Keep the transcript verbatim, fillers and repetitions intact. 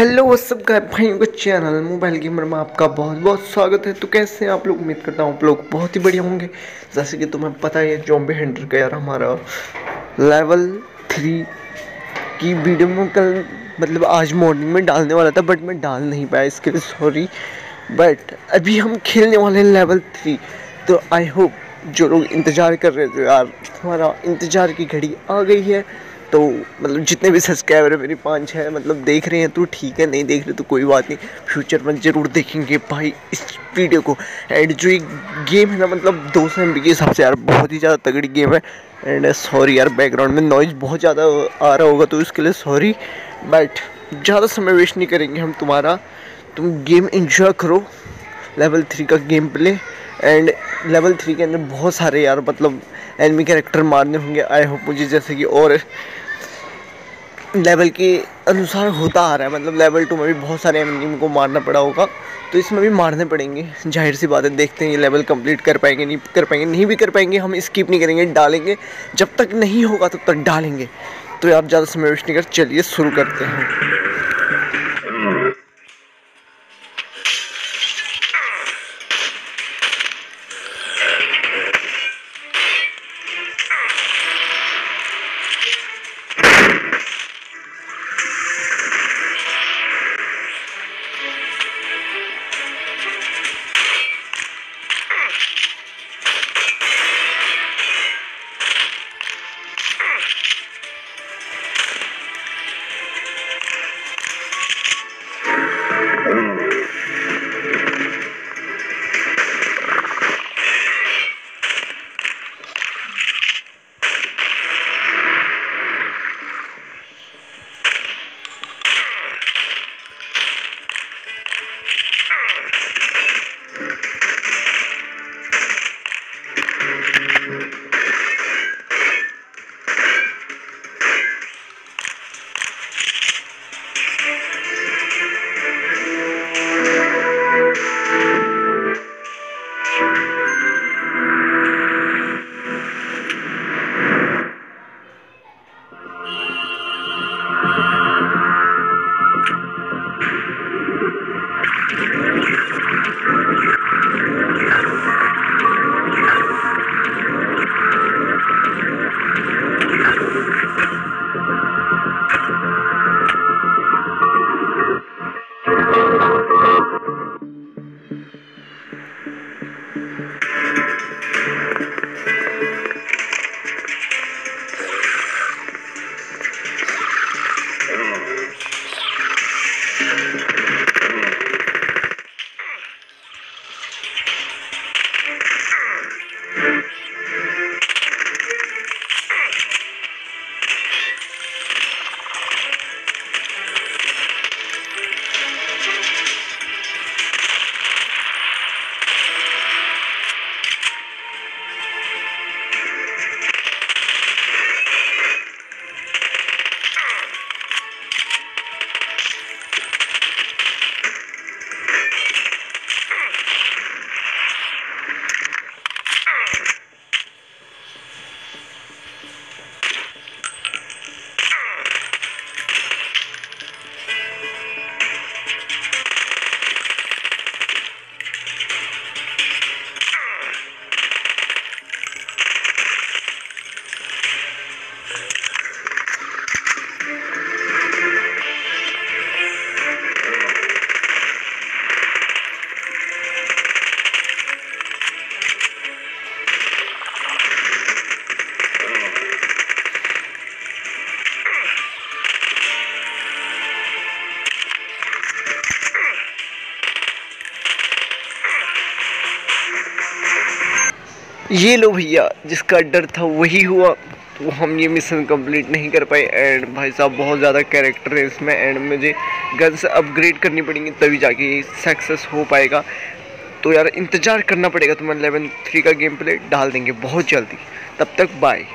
Hello वो सब गाय भाइयों का चैनल मोबाइल गेमर में आपका बहुत बहुत स्वागत है। तो कैसे हैं आप लोग? उम्मीद करता हूँ आप लोग बहुत ही बढ़िया होंगे। जैसे कि तुम्हें पता है ज़ॉम्बी हंटर का यार हमारा लेवल थ्री की वीडियो में कल मतलब आज मॉर्निंग में डालने वाला था, बट मैं डाल नहीं पाया, इसके लिए सॉरी। बट अभी हम खेलने वाले हैं लेवल थ्री। तो आई होप जो लोग इंतज़ार कर रहे थे यार, हमारा इंतज़ार की घड़ी आ गई है। तो मतलब जितने भी सब्सक्राइबर मेरे पाँच है, मतलब देख रहे हैं तो ठीक है, नहीं देख रहे तो कोई बात नहीं, फ्यूचर में ज़रूर देखेंगे भाई इस वीडियो को। एंड जो ये गेम है ना, मतलब दो सौ एम बी के हिसाब से यार बहुत ही ज़्यादा तगड़ी गेम है। एंड सॉरी यार बैकग्राउंड में नॉइज़ बहुत ज़्यादा आ रहा होगा तो इसके लिए सॉरी। बट ज़्यादा समय वेस्ट नहीं करेंगे हम तुम्हारा, तुम गेम इंजॉय करो लेवल थ्री का game play. And level three के अंदर बहुत सारे यार मतलब एनिमी कैरेक्टर मारने होंगे आई होप मुझे, जैसे कि और लेवल के अनुसार होता आ रहा है। मतलब लेवल टू में भी बहुत सारे एनिमी को मारना पड़ा होगा तो इसमें भी मारने पड़ेंगे, जाहिर सी बात है। देखते हैं ये लेवल कंप्लीट कर पाएंगे नहीं कर पाएंगे, नहीं भी कर पाएंगे हम स्किप नहीं करेंगे, डालेंगे जब तक नहीं होगा तब तक डालेंगे। तो यार ज़्यादा समय वेस्ट नहीं कर, चलिए शुरू करते हैं। ये लो भैया, जिसका डर था वही हुआ। तो हम ये मिशन कंप्लीट नहीं कर पाए। एंड भाई साहब बहुत ज़्यादा कैरेक्टर है इसमें, एंड मुझे गन्स अपग्रेड करनी पड़ेंगी तभी जाके सक्सेस हो पाएगा। तो यार इंतज़ार करना पड़ेगा, तुम्हें लेवल थ्री का गेम प्ले डाल देंगे बहुत जल्दी। तब तक बाय।